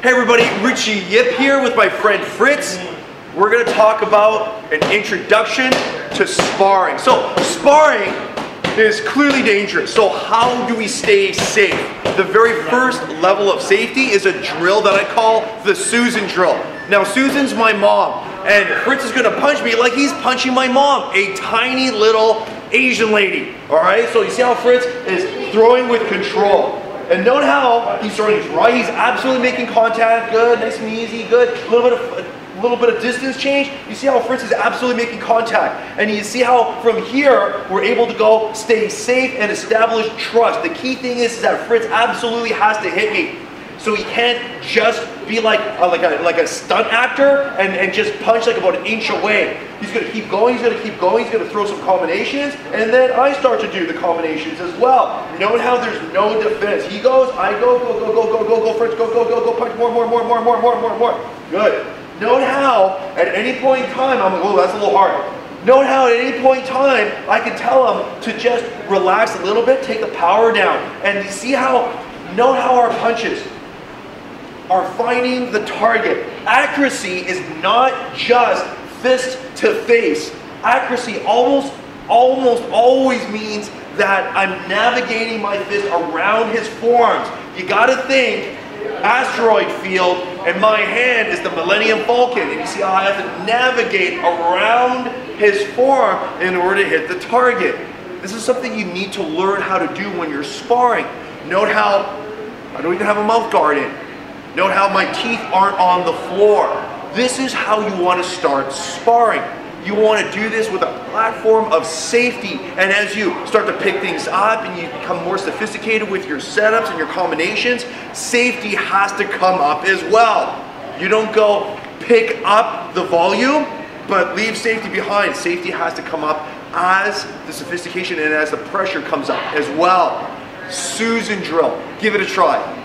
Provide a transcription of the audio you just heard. Hey everybody, Richie Yip here with my friend Fritz. We're going to talk about an introduction to sparring. So sparring is clearly dangerous. So how do we stay safe? The very first level of safety is a drill that I call the Susan drill. Now Susan's my mom and Fritz is going to punch me like he's punching my mom, a tiny little Asian lady. Alright, so you see how Fritz is throwing with control. And note how he's throwing his right. He's absolutely making contact. Good, nice and easy. Good. A little bit of distance change. You see how Fritz is absolutely making contact, and you see how from here we're able to go stay safe and establish trust. The key thing is that Fritz absolutely has to hit me, so he can't just be like a stunt actor and just punch like about an inch away. He's going to keep going, he's going to keep going, he's going to throw some combinations, and then I start to do the combinations as well. Note how there's no defense. He goes, I go, go, go, go, go, go, go, Fritz, go, go, go, go, punch, more, more, more, more, more, more, more, more. Good. Note how at any point in time, I'm like, oh, that's a little hard. Note how at any point in time, I can tell him to just relax a little bit, take the power down, and you see how, note how our punches are finding the target. Accuracy is not just fist to face. Accuracy almost always means that I'm navigating my fist around his forearms. You gotta think asteroid field, and my hand is the Millennium Falcon, and you see how I have to navigate around his forearm in order to hit the target. This is something you need to learn how to do when you're sparring. Note how I don't even have a mouth guard in. Note how my teeth aren't on the floor. This is how you want to start sparring. You want to do this with a platform of safety, and as you start to pick things up and you become more sophisticated with your setups and your combinations, safety has to come up as well. You don't go pick up the volume, but leave safety behind. Safety has to come up as the sophistication and as the pressure comes up as well. Susan drill, give it a try.